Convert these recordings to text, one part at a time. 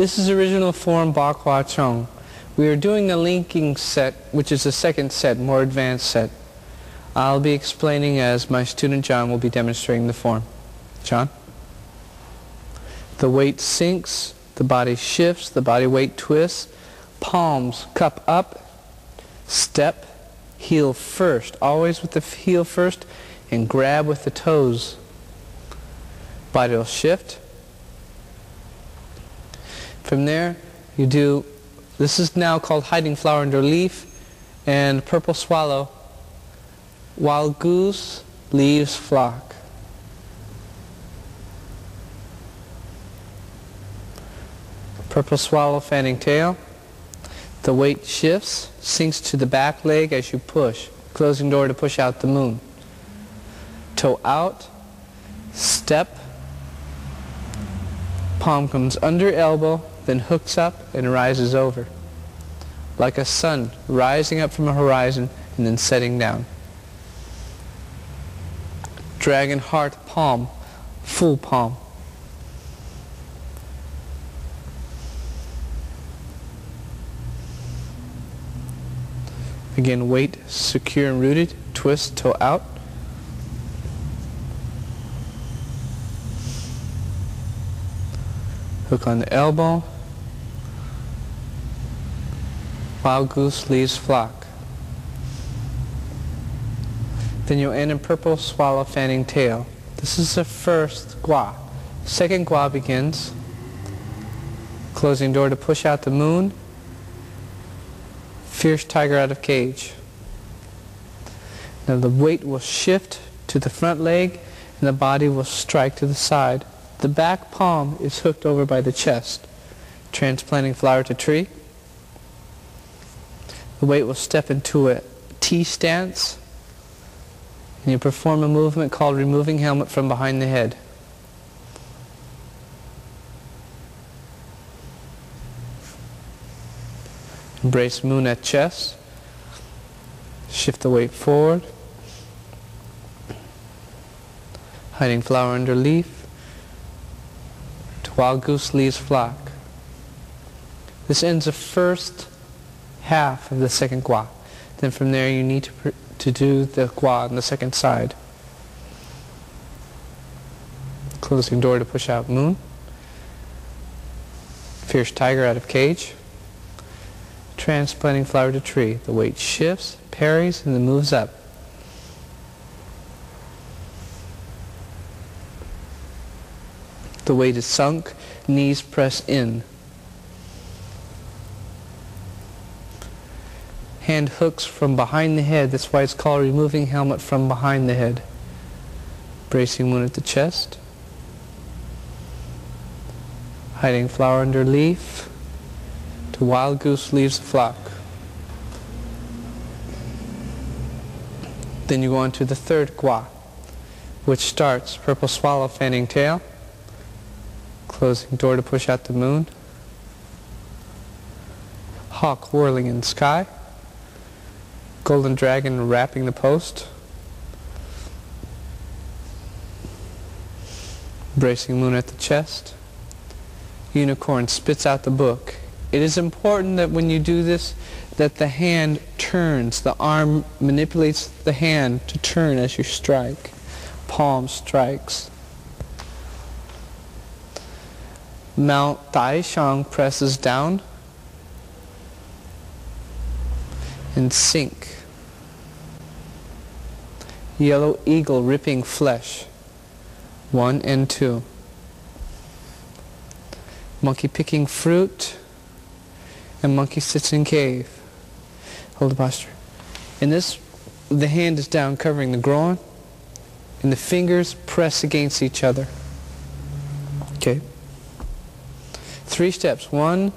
This is original form Ba Gua Zhang. We are doing the linking set, which is the second set, more advanced set. I'll be explaining as my student John will be demonstrating the form. John? The weight sinks, the body shifts, the body weight twists, palms cup up, step, heel first, always with the heel first, and grab with the toes. Body will shift. From there, you do, this is now called hiding flower under leaf, and purple swallow, wild goose, leaves flock. Purple swallow, fanning tail. The weight shifts, sinks to the back leg as you push, closing door to push out the moon. Toe out, step, palm comes under elbow, then hooks up and rises over. Like a sun rising up from a horizon and then setting down. Dragon heart palm, full palm. Again, weight secure and rooted, twist, toe out. Hook on the elbow. Wild goose, leaves flock. Then you'll end in purple swallow, fanning tail. This is the first gua. Second gua begins. Closing door to push out the moon. Fierce tiger out of cage. Now the weight will shift to the front leg and the body will strike to the side. The back palm is hooked over by the chest. Transplanting flower to tree. The weight will step into a T stance and you perform a movement called removing helmet from behind the head. Embrace moon at chest, shift the weight forward, hiding flower under leaf, to wild goose leaves flock. This ends the first half of the second gua. Then from there you need to do the gua on the second side. Closing door to push out moon, fierce tiger out of cage. Transplanting flower to tree. The weight shifts, parries, and then moves up. The weight is sunk, knees press in. Hand hooks from behind the head, that's why it's called removing helmet from behind the head. Bracing moon at the chest. Hiding flower under leaf. The wild goose leaves the flock. Then you go on to the third gua, which starts purple swallow, fanning tail, closing door to push out the moon, hawk whirling in the sky, golden dragon wrapping the post, bracing moon at the chest, unicorn spits out the book. It is important that when you do this, that the hand turns, the arm manipulates the hand to turn as you strike. Palm strikes. Mount Daishang presses down and sink. Yellow eagle ripping flesh. 1 and 2. Monkey picking fruit. And monkey sits in cave. Hold the posture. In this, the hand is down covering the groin and the fingers press against each other. Okay. 3 steps. 1,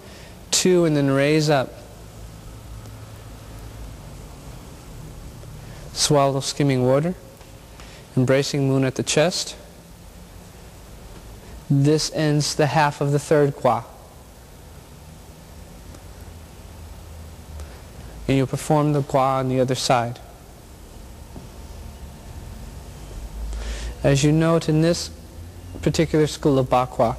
2, and then raise up. Swallow skimming water. Embracing moon at the chest. This ends the half of the third gua. And you perform the gua on the other side. As you note in this particular school of Ba Gua,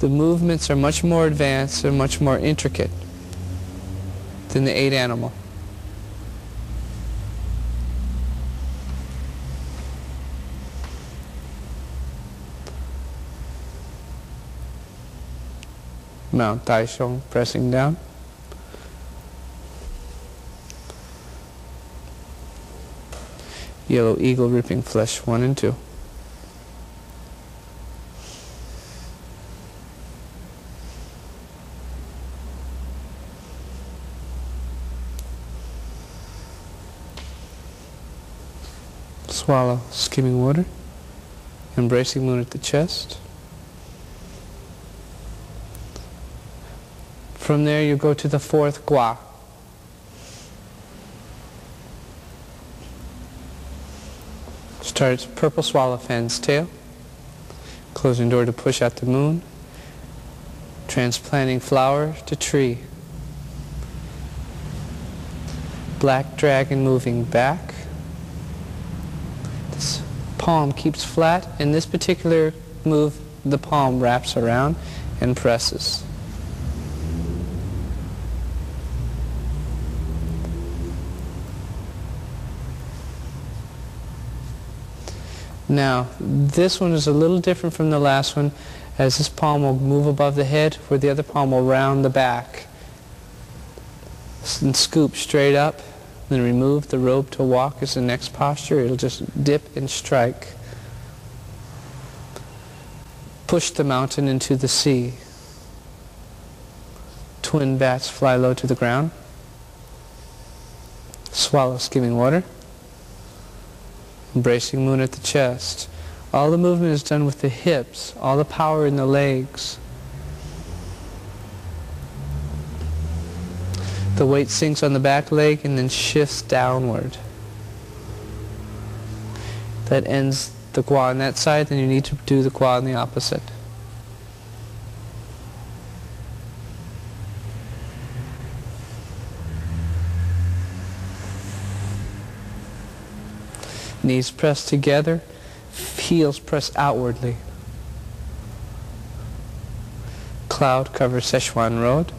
the movements are much more advanced and much more intricate than the ape animal. Mount Taishong, pressing down. Yellow Eagle, ripping flesh 1 and 2. Swallow, skimming water, embracing moon at the chest. From there you go to the fourth gua. Starts purple swallow fan's tail, closing door to push out the moon, transplanting flower to tree. Black dragon moving back. This palm keeps flat, and this particular move the palm wraps around and presses. Now, this one is a little different from the last one, as this palm will move above the head, where the other palm will round the back. And scoop straight up, then remove the robe to walk is the next posture. It'll just dip and strike. Push the mountain into the sea. Twin bats fly low to the ground. Swallow skimming water. Embracing moon at the chest. All the movement is done with the hips, all the power in the legs. The weight sinks on the back leg and then shifts downward. That ends the gua on that side, then you need to do the gua on the opposite. Knees press together, heels press outwardly. Cloud covers Sichuan Road,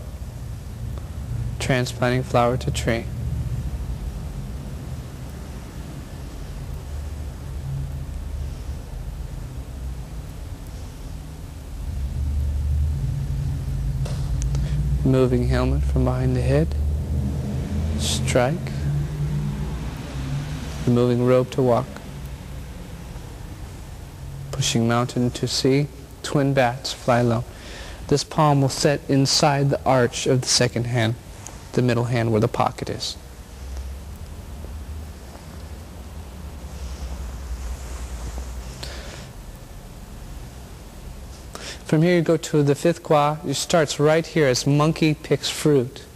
transplanting flower to tree. Moving helmet from behind the head, strike. Moving robe to walk, pushing mountain to sea, twin bats fly low. This palm will set inside the arch of the second hand, the middle hand where the pocket is. From here you go to the fifth gua. It starts right here as monkey picks fruit.